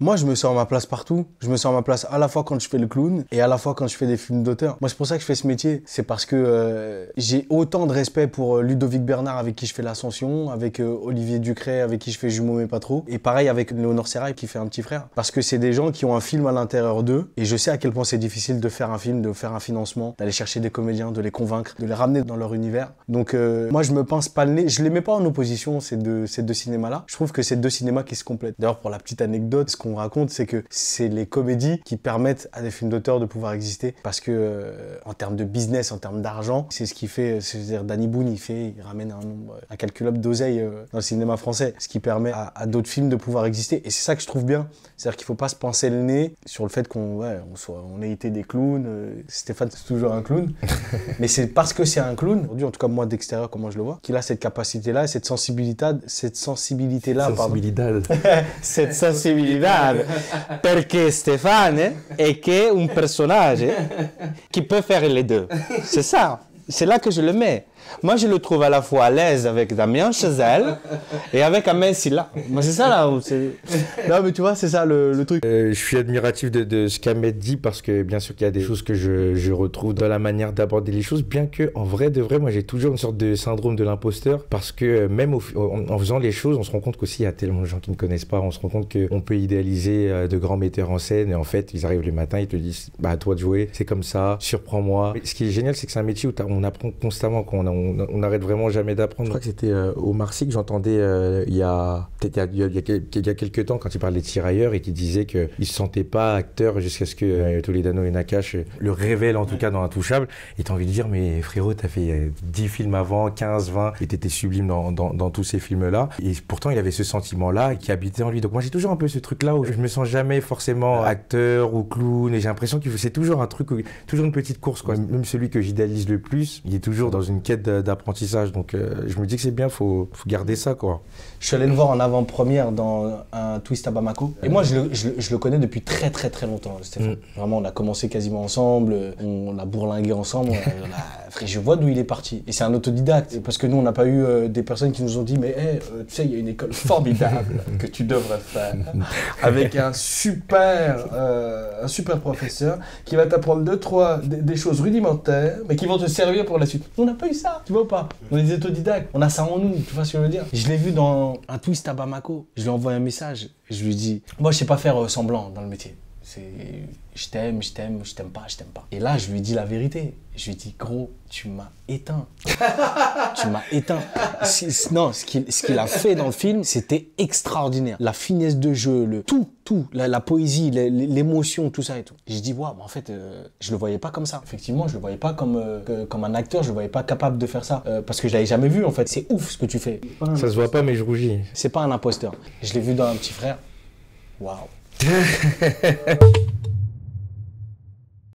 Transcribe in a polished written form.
Moi, je me sens à ma place partout. Je me sens à ma place à la fois quand je fais le clown et à la fois quand je fais des films d'auteur. Moi, c'est pour ça que je fais ce métier. C'est parce que j'ai autant de respect pour Ludovic Bernard avec qui je fais L'Ascension, avec Olivier Ducret avec qui je fais Jumeaux mais pas trop, et pareil avec Léonor Séraille qui fait Un petit frère. Parce que c'est des gens qui ont un film à l'intérieur d'eux et je sais à quel point c'est difficile de faire un film, de faire un financement, d'aller chercher des comédiens, de les convaincre, de les ramener dans leur univers. Donc moi, je me pince pas le nez. Je les mets pas en opposition, ces deux cinémas-là. Je trouve que c'est deux cinémas qui se complètent. D'ailleurs, pour la petite anecdote, ce qu'on raconte, c'est que c'est les comédies qui permettent à des films d'auteur de pouvoir exister parce que en termes de business, en termes d'argent, c'est ce qui fait, c'est-à-dire Dany Boon, il ramène un nombre incalculable d'oseilles dans le cinéma français, ce qui permet à d'autres films de pouvoir exister. Et c'est ça que je trouve bien, c'est-à-dire qu'il faut pas se pincer le nez sur le fait qu'on on ait été des clowns. Stéphane, c'est toujours un clown, mais c'est parce que c'est un clown, aujourd'hui en tout cas moi d'extérieur comment je le vois, qu'il a cette capacité-là, cette sensibilité-là, pardon. Cette sensibilité. Perché Stéphane est un personnage qui peut faire les deux. C'est ça. C'est là que je le mets. Moi, je le trouve à la fois à l'aise avec Damien Chazelle et avec Ahmed Sylla. Moi, c'est ça, là. Non, mais tu vois, c'est ça le truc. Je suis admiratif de ce qu'Ahmed dit parce que, bien sûr, qu'il y a des choses que je retrouve dans la manière d'aborder les choses, bien que, en vrai, de vrai, moi, j'ai toujours une sorte de syndrome de l'imposteur parce que, même en faisant les choses, on se rend compte qu'aussi, il y a tellement de gens qui ne connaissent pas. On se rend compte qu'on peut idéaliser de grands metteurs en scène et, en fait, ils arrivent le matin, ils te disent « Bah, à toi de jouer, c'est comme ça, surprends-moi ». Ce qui est génial, c'est que c'est un métier où on apprend constamment, on n'arrête vraiment jamais d'apprendre. Je crois que c'était Omar Sy que j'entendais il y a quelques temps quand il parlait de Tirailleurs et qu'il disait qu'il ne se sentait pas acteur jusqu'à ce que Toledano et Nakash le révèlent, en tout cas dans Intouchables. Et tu as envie de dire, mais frérot, tu as fait 10 films avant, 15, 20, et tu étais sublime dans tous ces films-là. Et pourtant, il avait ce sentiment-là qui habitait en lui. Donc moi, j'ai toujours un peu ce truc-là où je me sens jamais forcément acteur ou clown et j'ai l'impression que c'est toujours un truc, toujours une petite course, quoi. Même celui que j'idéalise le plus, il est toujours dans une quête d'apprentissage, donc je me dis que c'est bien, faut garder ça, quoi. Je suis allé le voir en avant-première dans un twist à Bamako, et moi je le connais depuis très très très longtemps, Stéphane. Vraiment, on a commencé quasiment ensemble, on a bourlingué ensemble, je vois d'où il est parti, et c'est un autodidacte, parce que nous on n'a pas eu des personnes qui nous ont dit, mais hey, tu sais, il y a une école formidable que tu devrais faire, avec un super professeur qui va t'apprendre des choses rudimentaires, mais qui vont te servir pour la suite. On n'a pas eu ça. Tu vois ou pas? On est des autodidactes, on a ça en nous, tu vois ce que je veux dire? Je l'ai vu dans un twist à Bamako, je lui ai envoyé un message, je lui dis « Moi, je sais pas faire semblant dans le métier. Je t'aime pas. » Et là, je lui dis la vérité. Je lui dis « Gros, tu m'as éteint. Tu m'as éteint. » Non, ce qu'il a fait dans le film, c'était extraordinaire. La finesse de jeu, la poésie, l'émotion, tout ça et tout. J'ai dit, waouh, en fait, je le voyais pas comme ça. Effectivement, je le voyais pas comme un acteur, je le voyais pas capable de faire ça. Parce que je l'avais jamais vu, en fait. C'est ouf ce que tu fais. Ça se voit pas, mais je rougis. C'est pas un imposteur. Je l'ai vu dans Un petit frère. Waouh.